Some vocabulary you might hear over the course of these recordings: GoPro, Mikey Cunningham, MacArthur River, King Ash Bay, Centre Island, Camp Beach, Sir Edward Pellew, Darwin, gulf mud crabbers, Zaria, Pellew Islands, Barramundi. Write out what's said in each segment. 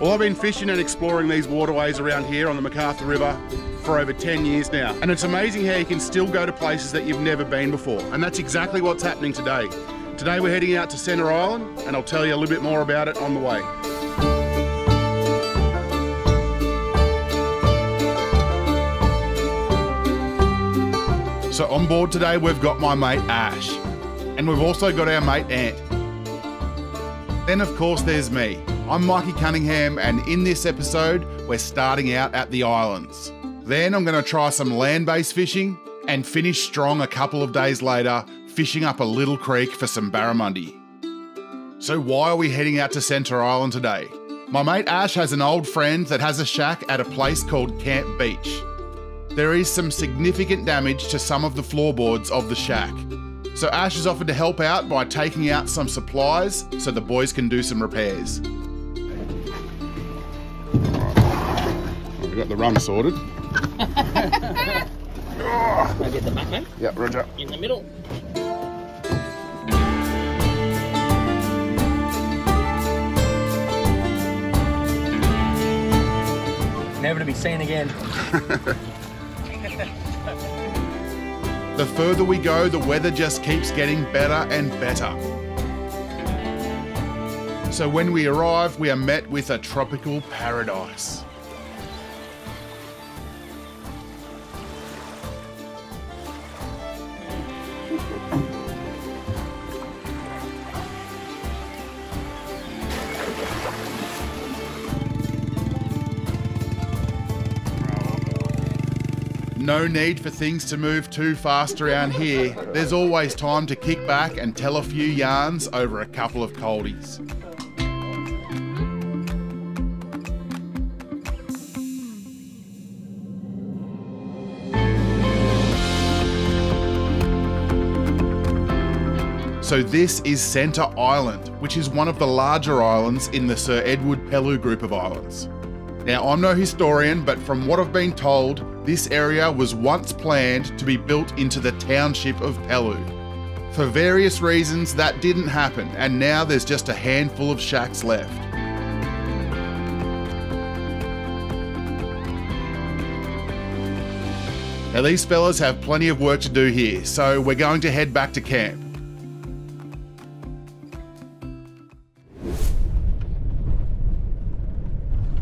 Well, I've been fishing and exploring these waterways around here on the MacArthur River for over 10 years now, and it's amazing how you can still go to places that you've never been before, and that's exactly what's happening today. Today we're heading out to Centre Island, and I'll tell you a little bit more about it on the way. So on board today we've got my mate Ash, and we've also got our mate Ant. Then of course there's me. I'm Mikey Cunningham, and in this episode we're starting out at the islands. Then I'm going to try some land-based fishing and finish strong a couple of days later fishing up a little creek for some barramundi. So why are we heading out to Centre Island today? My mate Ash has an old friend that has a shack at a place called Camp Beach. There is some significant damage to some of the floorboards of the shack. So Ash has offered to help out by taking out some supplies so the boys can do some repairs. We got the run sorted. I get the back, man. Yeah, roger. In the middle. Never to be seen again. The further we go, the weather just keeps getting better and better. So when we arrive, we are met with a tropical paradise. No need for things to move too fast around here. There's always time to kick back and tell a few yarns over a couple of coldies. So this is Centre Island, which is one of the larger islands in the Sir Edward Pellew group of islands. Now, I'm no historian, but from what I've been told, this area was once planned to be built into the township of Pellew. For various reasons, that didn't happen, and now there's just a handful of shacks left. Now, these fellas have plenty of work to do here, so we're going to head back to camp.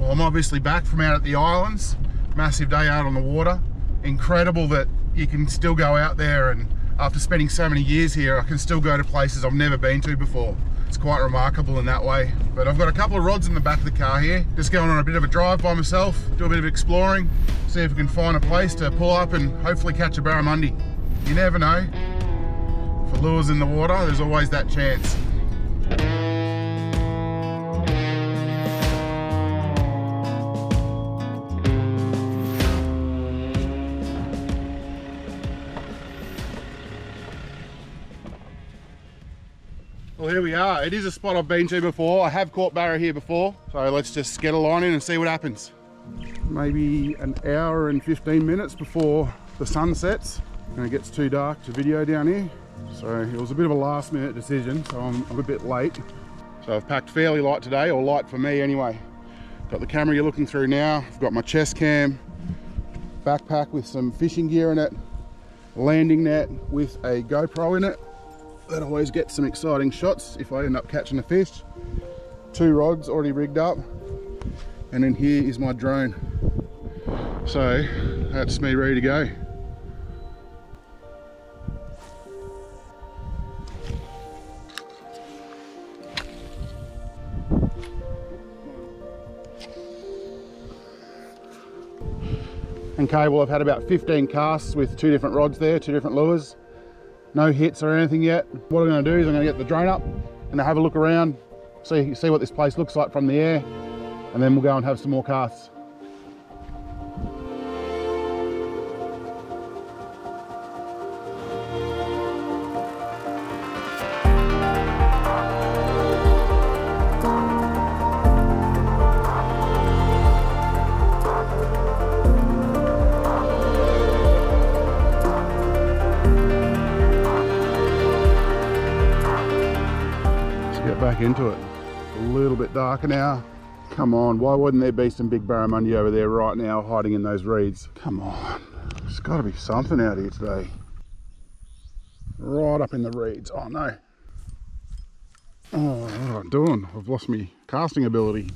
Well, I'm obviously back from out at the islands. Massive day out on the water. Incredible that you can still go out there, and after spending so many years here, I can still go to places I've never been to before. It's quite remarkable in that way. But I've got a couple of rods in the back of the car here, just going on a bit of a drive by myself, do a bit of exploring, see if we can find a place to pull up and hopefully catch a barramundi. You never know. For lures in the water, there's always that chance. Well, here we are. It is a spot I've been to before. I have caught barra here before, so let's just get a line in and see what happens. Maybe an hour and 15 minutes before the sun sets, and it gets too dark to video down here. So it was a bit of a last minute decision, so I'm a bit late. So I've packed fairly light today, or light for me anyway. Got the camera you're looking through now. I've got my chest cam, backpack with some fishing gear in it, landing net with a GoPro in it. That always gets some exciting shots if I end up catching a fish. Two rods already rigged up, and then here is my drone. So that's me ready to go. Okay, well, I've had about 15 casts with two different rods there, two different lures. No hits or anything yet. What I'm going to do is I'm going to get the drone up and have a look around, so you can see what this place looks like from the air, and then we'll go and have some more casts. Into it. A little bit darker now. Come on, why wouldn't there be some big barramundi over there right now hiding in those reeds? Come on, there's got to be something out here today. Right up in the reeds. Oh no. Oh, what am I doing? I've lost my casting ability.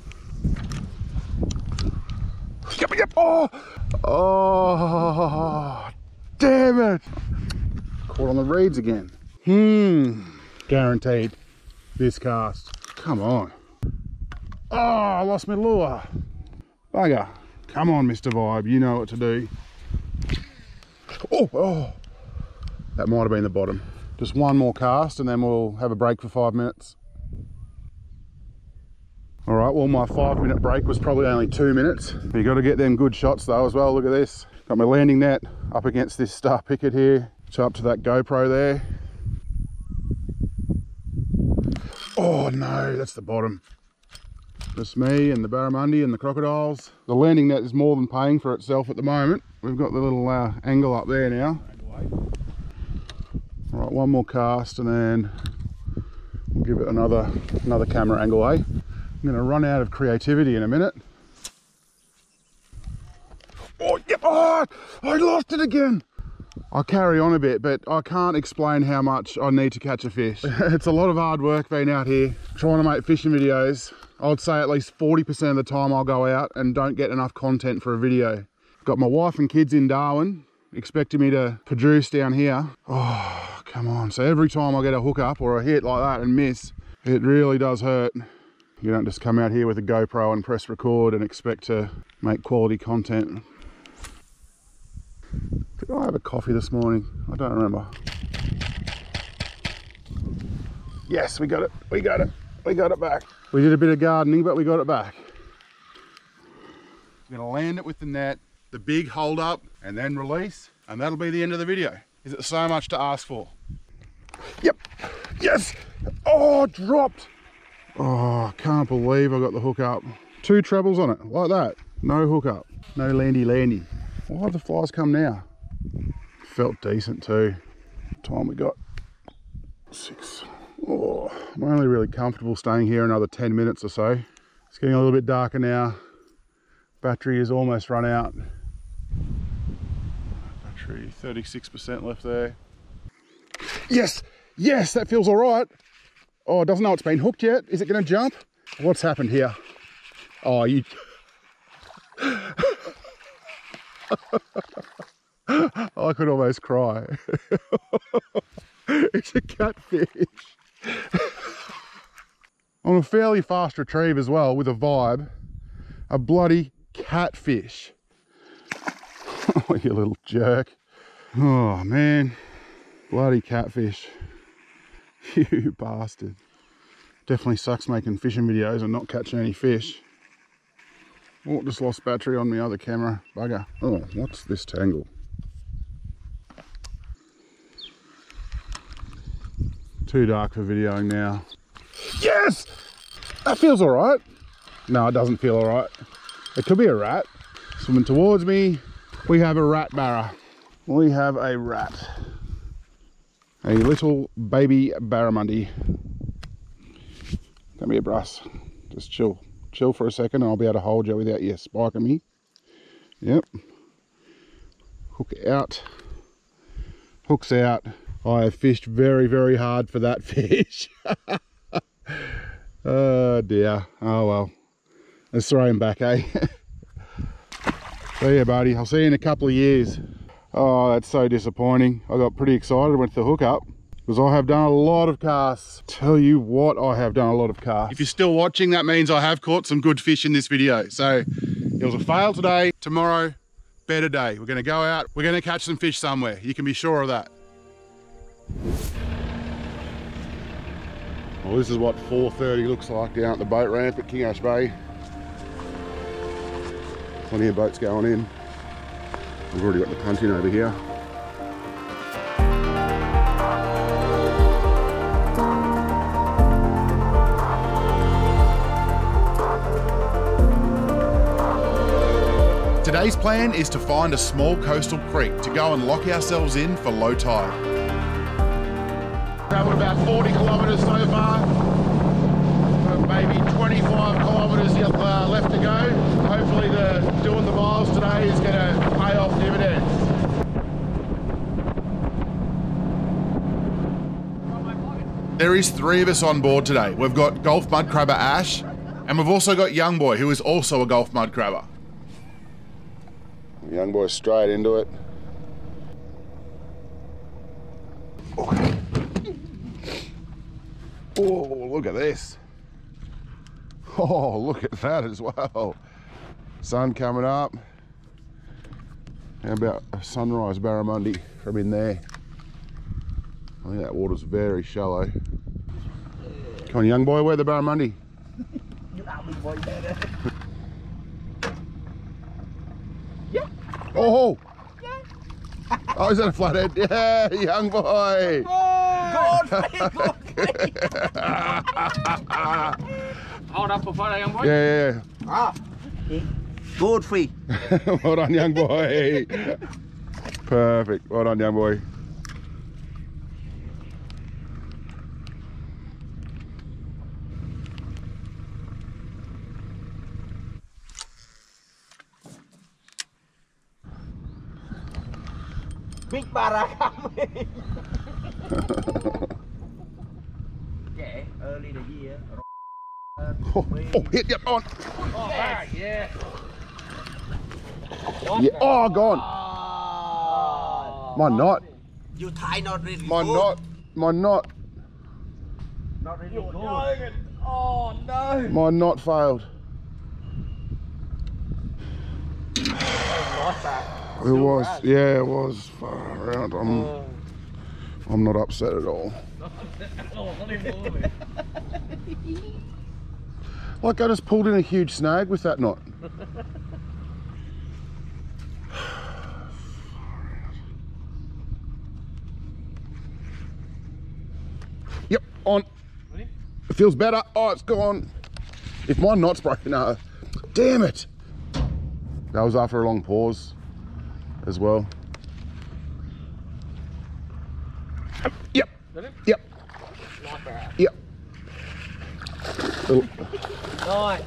Yep. Oh, damn it. Caught on the reeds again. Guaranteed this cast. Come on. Oh, I lost my lure. Bugger. Come on, Mr. Vibe. You know what to do. Oh. That might have been the bottom. Just one more cast and then we'll have a break for 5 minutes. All right, well, my 5-minute break was probably only 2 minutes. You got to get them good shots though as well. Look at this. Got my landing net up against this star picket here. So up to that GoPro there. Oh no, that's the bottom. Just me and the barramundi and the crocodiles. The landing net is more than paying for itself at the moment. We've got the little angle up there now. Right, one more cast and then we'll give it another camera angle, eh? I'm going to run out of creativity in a minute. Oh, yep! Oh, I lost it again! I'll carry on a bit, but I can't explain how much I need to catch a fish. It's a lot of hard work being out here trying to make fishing videos. I'd say at least 40% of the time I'll go out and don't get enough content for a video. Got my wife and kids in Darwin, expecting me to produce down here. Oh, come on. So every time I get a hook up or a hit like that and miss, it really does hurt. You don't just come out here with a GoPro and press record and expect to make quality content. Did I have a coffee this morning? I don't remember. Yes, we got it. We got it. We got it back. We did a bit of gardening, but we got it back. I'm gonna land it with the net, the big hold up, and then release, and that'll be the end of the video. Is it so much to ask for? Yep. Yes. Oh, dropped. Oh, I can't believe I got the hook up. 2 trebles on it, like that. No hook up. No landy. Why have the flies come now? Felt decent too. Time we got 6. Oh, I'm only really comfortable staying here another 10 minutes or so. It's getting a little bit darker now. Battery is almost run out. 36% left there. Yes, that feels all right. Oh, it doesn't know it's been hooked yet. Is it going to jump? What's happened here? Oh, you. I could almost cry. It's a catfish. On a fairly fast retrieve as well with a vibe. A bloody catfish. Oh, you little jerk. Oh man, bloody catfish, you bastard. Definitely sucks making fishing videos and not catching any fish. Oh, just lost battery on my other camera, bugger. Oh, what's this tangle? Too dark for videoing now. Yes! That feels all right. No, it doesn't feel all right. It could be a rat. Swimming towards me. We have a rat, Barra. We have a rat. A little baby barramundi. Don't be a brass. Just chill. Chill for a second and I'll be able to hold you without you spiking me. Yep. Hook out. Hook's out. I have fished very, very hard for that fish. Oh dear. Oh well. Let's throw him back, eh? See ya, buddy. I'll see you in a couple of years. Oh, that's so disappointing. I got pretty excited with the hookup because I have done a lot of casts. Tell you what, I have done a lot of casts. If you're still watching, that means I have caught some good fish in this video. So it was a fail today. Tomorrow, better day. We're going to go out. We're going to catch some fish somewhere. You can be sure of that. Well, this is what 4:30 looks like down at the boat ramp at King Ash Bay. Plenty of boats going in. We've already got the punt in over here. Today's plan is to find a small coastal creek to go and lock ourselves in for low tide. Traveled about 40 kilometres so far, maybe 25 kilometres left least three of us on board today. We've got Gulf Mud Crabber Ash, and we've also got Young Boy, who is also a Gulf Mud Crabber. Young Boy straight into it. Oh, oh, look at this. Oh, look at that as well. Sun coming up. How about a sunrise barramundi from in there? I think that water's very shallow. Come on, Young Boy, where the barramundi? Yeah. Oh! Yeah. Oh, is that a flathead? Yeah, Young Boy! Oh, Godfrey! Hold up for photo, Young Boy. Yeah, yeah. Ah, Godfrey. Well done, Young Boy. Perfect. Well done, Young Boy. Big barra coming. Yeah, early in the year. Oh, oh, hit, yep, on. Oh, yeah. Yeah. Oh, gone. Oh, my knot. You tie not really my good. Knot. My knot. Not really good. Oh, no. My knot failed. It was, yeah, it was far around. I'm not upset at all. Like I just pulled in a huge snag with that knot. Yep, on. Ready? It feels better. Oh, it's gone. If my knot's broken, no. Damn it. That was after a long pause as well. Yep. Ready? Yep. Yep. Nice.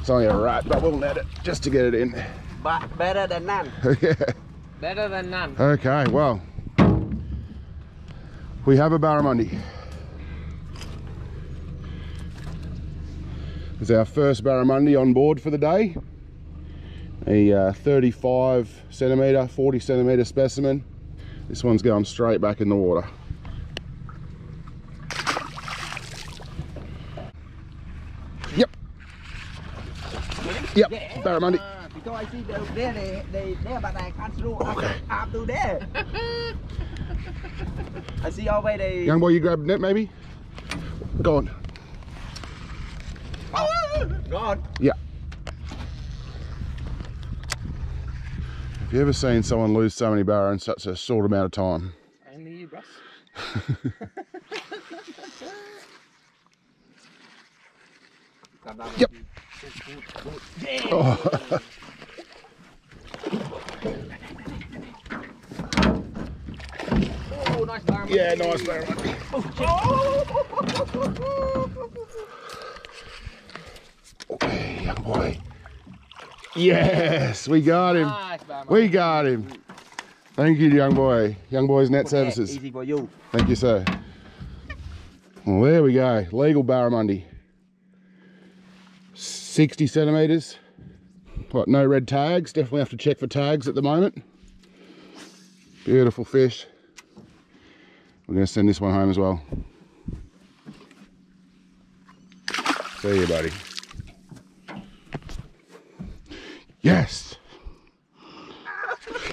It's only a right, but we'll net it just to get it in. But better than none. Yeah. Better than none. Okay, well, we have a barramundi. It's our first barramundi on board for the day. A 35 centimetre, 40 centimetre specimen. This one's going straight back in the water. Yep, yeah, barramundi. Because I see there, they there, but I can't throw up to there. I see all way they... Young Boy, you grab net maybe? Go on. Oh. Go on. Yeah. Have you ever seen someone lose so many barra in such a short amount of time? Only you, Russ. Yep. Oh. Oh, nice barramundi. Yeah, nice barramundi. Oh, okay, Young Boy. Yes, we got him. Nice, we got him. Thank you, Young Boy. Young Boy's net services. Easy for you. Thank you, sir. Well, there we go. Legal barramundi. 60 centimetres, what, no red tags, definitely have to check for tags at the moment. Beautiful fish. We're going to send this one home as well. See you, buddy. Yes!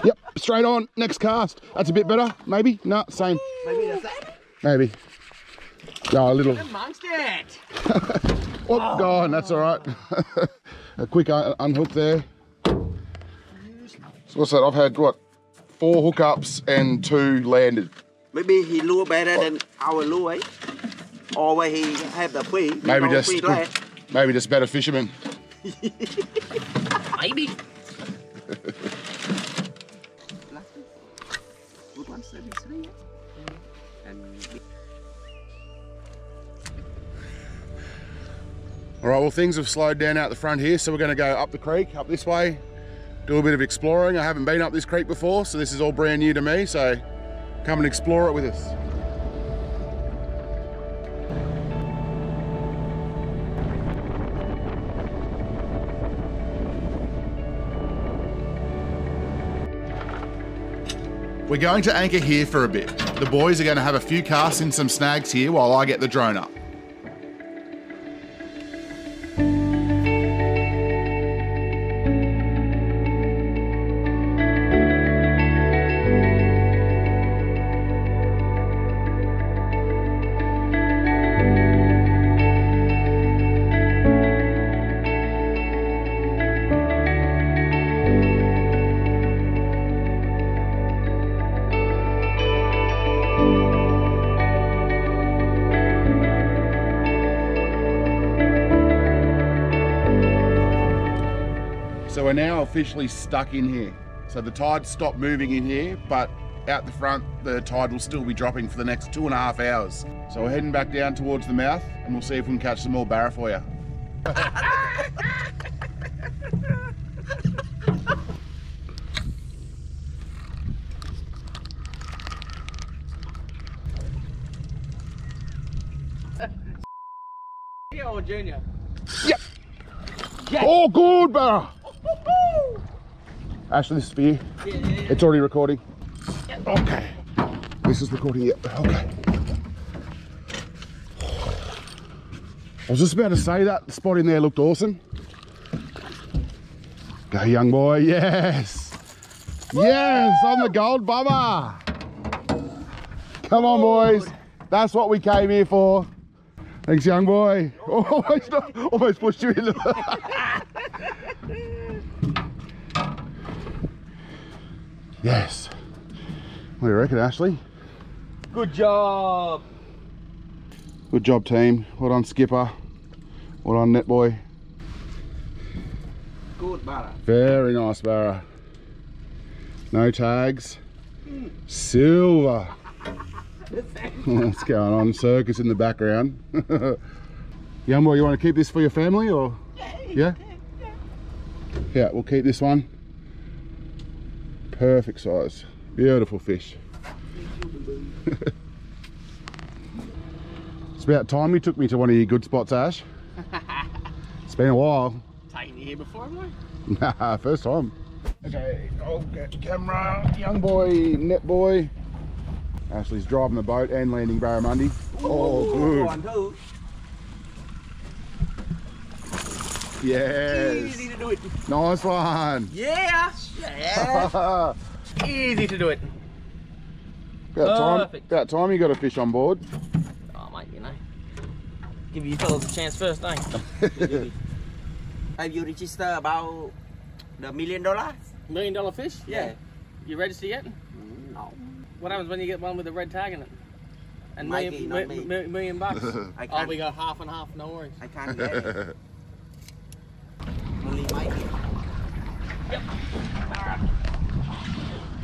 Yep, straight on, next cast. That's a bit better, maybe? No, same. Maybe that's that? Maybe. No, a little. Amongst it! Oh, oh, gone, that's all right. A quick unhook there. So what's that? I've had, what, 4 hookups and 2 landed. Maybe he lure better than our lure, eh? Or where he have the free. Maybe just better fishermen. Maybe. Good one, 73, and... All right, well, things have slowed down out the front here, so we're going to go up the creek, up this way, do a bit of exploring. I haven't been up this creek before, so this is all brand new to me, so Come and explore it with us. We're going to anchor here for a bit. The boys are going to have a few casts in some snags here while I get the drone up. So we're now officially stuck in here. So the tide stopped moving in here, but out the front, the tide will still be dropping for the next 2.5 hours. So we're heading back down towards the mouth and we'll see if we can catch some more barra for you. Yeah, or Junior? Yep. Yeah. Oh, good barra. Ashley, this is for you. Yeah. It's already recording. Yep. Okay. This is recording, yep. Okay. I was just about to say that spot in there looked awesome. Go, young boy. Yes. Woo! Yes, on the gold bummer. Come on, boys. That's what we came here for. Thanks, young boy. Almost pushed you in the... Yes. What do you reckon, Ashley? Good job. Good job, team. Well done, skipper. Well done, net boy. Good barra. Very nice barra. No tags. Silver. What's going on? Circus in the background. Young boy, you want to keep this for your family, or? Yeah? Yeah, we'll keep this one. Perfect size, beautiful fish. It's about time you took me to one of your good spots, Ash. It's been a while. Taken you here before, boy? Nah, first time. Okay, I'll get camera. Young boy, net boy. Ashley's driving the boat and landing barramundi. Oh, good. One, two. Yes. Easy to do it. Nice one. Yeah. Yeah. Easy to do it. About time you got a fish on board. Oh, mate, you know. Give you fellas a chance first, eh? Have you registered about the $1 million? $1 million fish? Yeah. You registered yet? No. What happens when you get one with a red tag in it? And Mikey, $1 million bucks. Oh, we got half and half, no worries. I can't get it. Yep.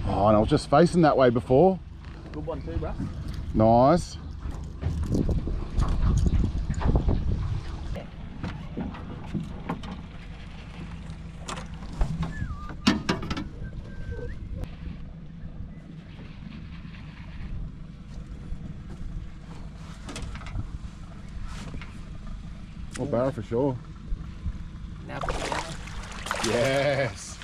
Oh, and I was just facing that way before. Good one too, bro. Nice. Oh, barra for sure. Now for the... Yes.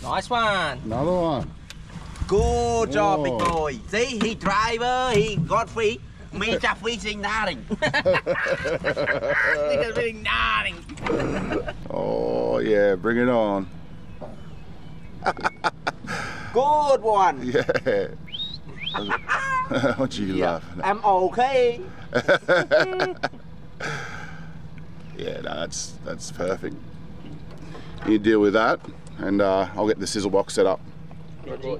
Nice one. Another one. Good job, big boy. See, he driver, he got free. Me just fishing nothing. He just fishing nothing. Oh yeah, bring it on. Good one. Yeah. What you laughing at? I'm okay. Yeah, no, that's perfect. You deal with that. And I'll get the sizzle box set up. Good boy.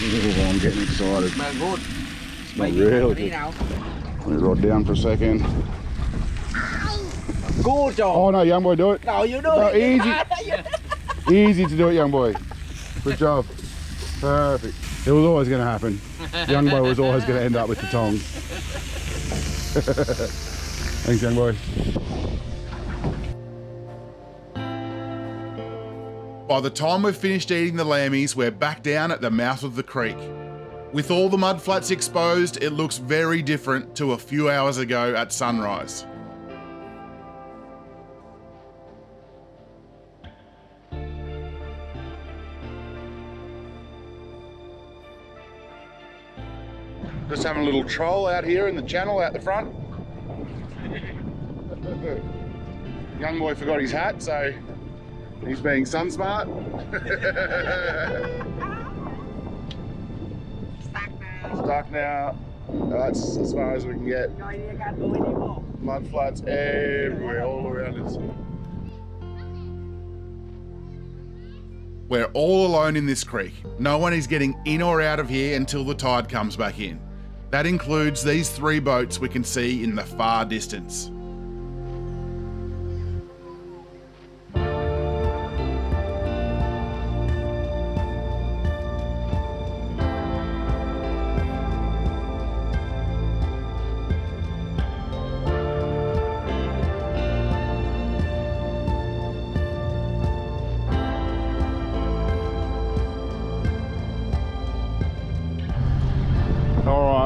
Oh, I'm getting excited. Smell good. Smell really good. Let me rod down for a second. Good job. Oh no, young boy, do it. No, you do it. Easy. Easy to do it, young boy. Good job. Perfect. It was always going to happen. Young boy was always going to end up with the tongs. Thanks, young boy. By the time we've finished eating the lammies, we're back down at the mouth of the creek. With all the mudflats exposed, it looks very different to a few hours ago at sunrise. Just having a little troll out here in the channel out the front. Young boy forgot his hat, so he's being sun smart. It's dark now. That's as far as we can get. Mud flats everywhere, all around us. We're all alone in this creek. No one is getting in or out of here until the tide comes back in. That includes these three boats we can see in the far distance.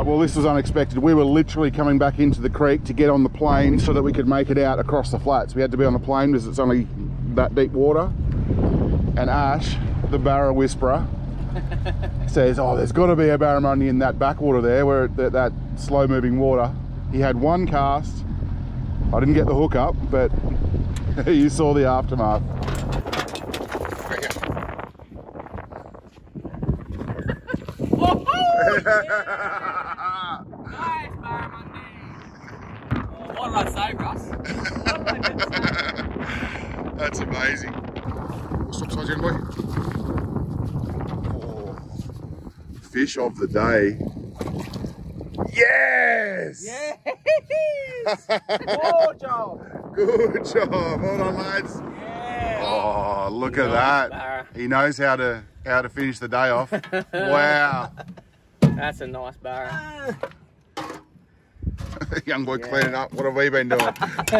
Well, this was unexpected. We were literally coming back into the creek to get on the plane so that we could make it out across the flats. We had to be on the plane because it's only that deep water. And Ash, the barra whisperer, says, oh, there's got to be a barramundi in that backwater there, where that slow moving water. He had one cast. I didn't get the hook up, but you saw the aftermath. What did I say, Russ? That's amazing. Stop size, young boy. Oh, fish of the day. Yes! Yes! Good job. Good job. Well done, lads. Yeah. Oh, look at that. Barra. He knows how to finish the day off. Wow. That's a nice barra. Young boy, yeah. Cleaning up. What have we been doing? Dad,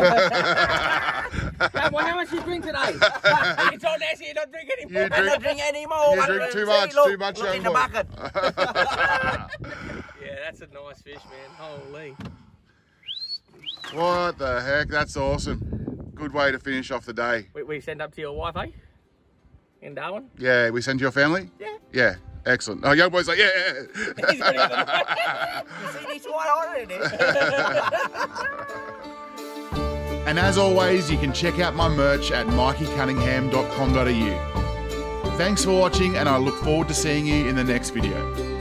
well, how much do you drink today? It's on there, so you don't drink anymore. I don't drink anymore. You drink too much, look, too much, look, young boy. In the bucket. Yeah, that's a nice fish, man. Holy. What the heck? That's awesome. Good way to finish off the day. We send up to your wife, eh? In Darwin? Yeah, we send to your family? Yeah. Yeah. Excellent. Oh, young boy's like, yeah. He's got it. You see this white iron in it. And as always, you can check out my merch at mikeycunningham.com.au. Thanks for watching, and I look forward to seeing you in the next video.